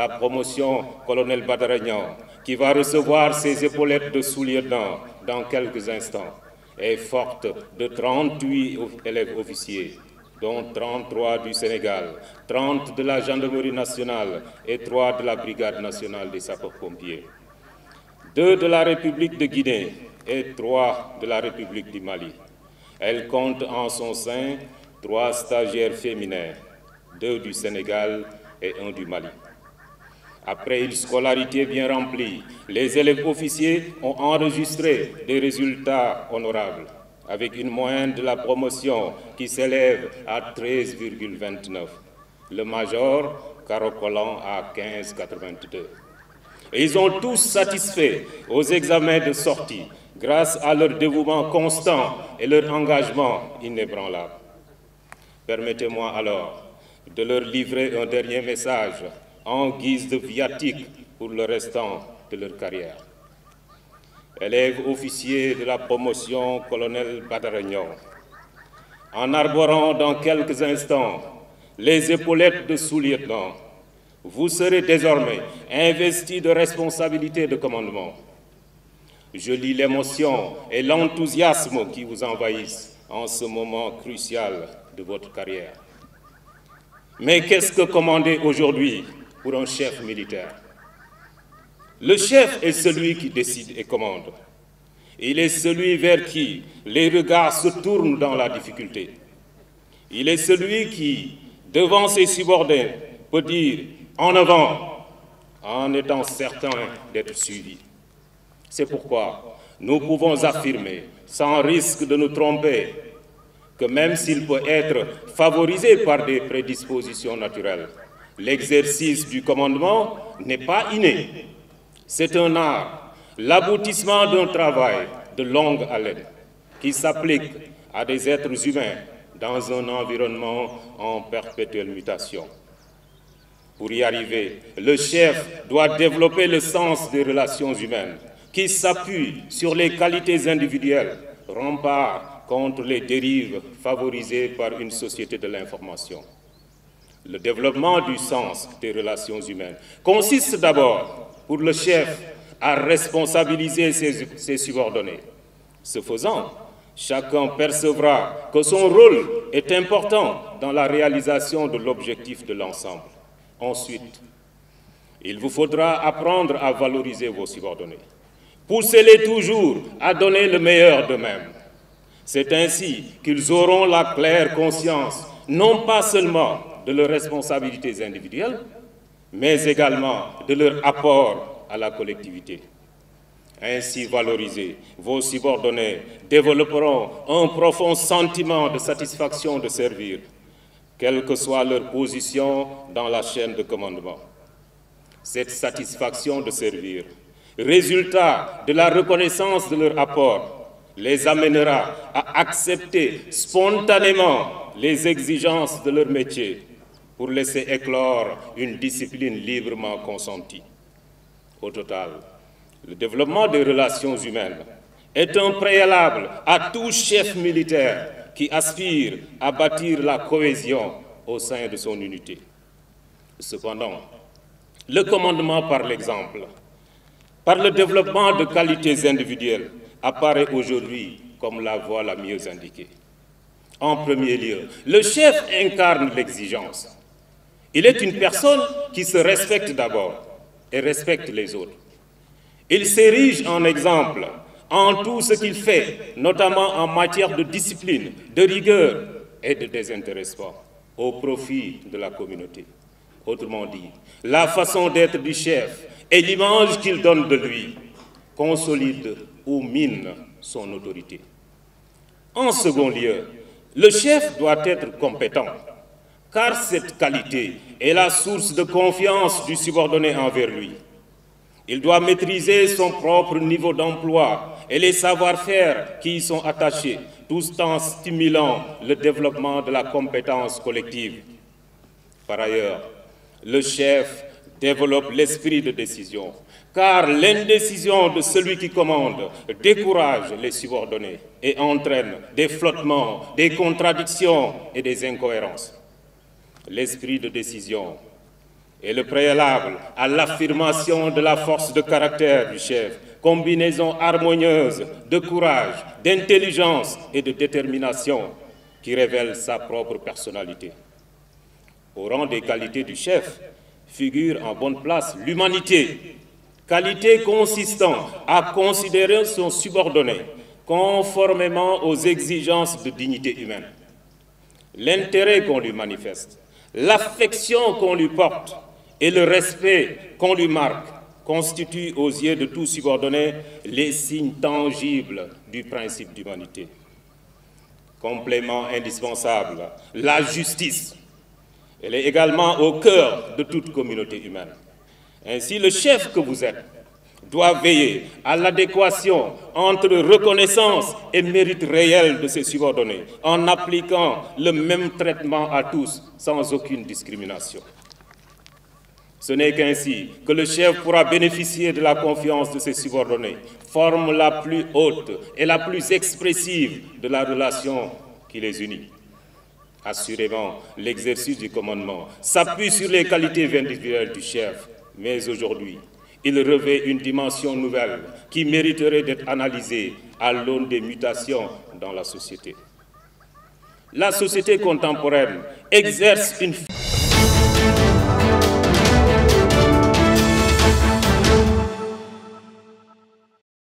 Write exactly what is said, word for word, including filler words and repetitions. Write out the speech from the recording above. la promotion Colonel Badara Niang, qui va recevoir ses épaulettes de sous-lieutenant dans quelques instants, est forte de trente-huit élèves officiers, dont trente-trois du Sénégal, trente de la Gendarmerie nationale et trois de la Brigade nationale des sapeurs-pompiers, deux de la République de Guinée et trois de la République du Mali. Elle compte en son sein trois stagiaires féminins, deux du Sénégal et un du Mali. Après une scolarité bien remplie, les élèves officiers ont enregistré des résultats honorables, avec une moyenne de la promotion qui s'élève à treize virgule vingt-neuf. Le major carocolant à quinze virgule quatre-vingt-deux. Et ils ont tous satisfait aux examens de sortie grâce à leur dévouement constant et leur engagement inébranlable. Permettez-moi alors de leur livrer un dernier message en guise de viatique pour le restant de leur carrière. Élèves officiers de la promotion Colonel Badara Niang, en arborant dans quelques instants les épaulettes de sous-lieutenant, vous serez désormais investis de responsabilités de commandement. Je lis l'émotion et l'enthousiasme qui vous envahissent en ce moment crucial de votre carrière. Mais qu'est-ce que commander aujourd'hui pour un chef militaire? Le chef est celui qui décide et commande. Il est celui vers qui les regards se tournent dans la difficulté. Il est celui qui, devant ses subordonnés, peut dire « en avant » en étant certain d'être suivi. C'est pourquoi nous pouvons affirmer, sans risque de nous tromper, que même s'il peut être favorisé par des prédispositions naturelles, l'exercice du commandement n'est pas inné. C'est un art, l'aboutissement d'un travail de longue haleine qui s'applique à des êtres humains dans un environnement en perpétuelle mutation. Pour y arriver, le chef doit développer le sens des relations humaines qui s'appuie sur les qualités individuelles, rempart contre les dérives favorisées par une société de l'information. Le développement du sens des relations humaines consiste d'abord pour le chef à responsabiliser ses, ses subordonnés. Ce faisant, chacun percevra que son rôle est important dans la réalisation de l'objectif de l'ensemble. Ensuite, il vous faudra apprendre à valoriser vos subordonnés. Poussez-les toujours à donner le meilleur d'eux-mêmes. C'est ainsi qu'ils auront la claire conscience, non pas seulement de leurs responsabilités individuelles, mais également de leur apport à la collectivité. Ainsi valorisés, vos subordonnés développeront un profond sentiment de satisfaction de servir, quelle que soit leur position dans la chaîne de commandement. Cette satisfaction de servir, résultat de la reconnaissance de leur apport, les amènera à accepter spontanément les exigences de leur métier, pour laisser éclore une discipline librement consentie. Au total, le développement des relations humaines est un préalable à tout chef militaire qui aspire à bâtir la cohésion au sein de son unité. Cependant, le commandement par l'exemple, par le développement de qualités individuelles, apparaît aujourd'hui comme la voie la mieux indiquée. En premier lieu, le chef incarne l'exigence. Il est une personne qui se respecte d'abord et respecte les autres. Il s'érige en exemple en tout ce qu'il fait, notamment en matière de discipline, de rigueur et de désintéressement, au profit de la communauté. Autrement dit, la façon d'être du chef et l'image qu'il donne de lui consolident ou minent son autorité. En second lieu, le chef doit être compétent, car cette qualité est la source de confiance du subordonné envers lui. Il doit maîtriser son propre niveau d'emploi et les savoir-faire qui y sont attachés, tout en stimulant le développement de la compétence collective. Par ailleurs, le chef développe l'esprit de décision, car l'indécision de celui qui commande décourage les subordonnés et entraîne des flottements, des contradictions et des incohérences. L'esprit de décision est le préalable à l'affirmation de la force de caractère du chef, combinaison harmonieuse de courage, d'intelligence et de détermination qui révèle sa propre personnalité. Au rang des qualités du chef figure en bonne place l'humanité, qualité consistant à considérer son subordonné conformément aux exigences de dignité humaine. L'intérêt qu'on lui manifeste, l'affection qu'on lui porte et le respect qu'on lui marque constituent aux yeux de tout subordonné les signes tangibles du principe d'humanité. Complément indispensable, la justice. Elle est également au cœur de toute communauté humaine. Ainsi, le chef que vous êtes doit veiller à l'adéquation entre reconnaissance et mérite réel de ses subordonnés, en appliquant le même traitement à tous, sans aucune discrimination. Ce n'est qu'ainsi que le chef pourra bénéficier de la confiance de ses subordonnés, forme la plus haute et la plus expressive de la relation qui les unit. Assurément, l'exercice du commandement s'appuie sur les qualités individuelles du chef, mais aujourd'hui, il revêt une dimension nouvelle qui mériterait d'être analysée à l'aune des mutations dans la société. La société contemporaine exerce une...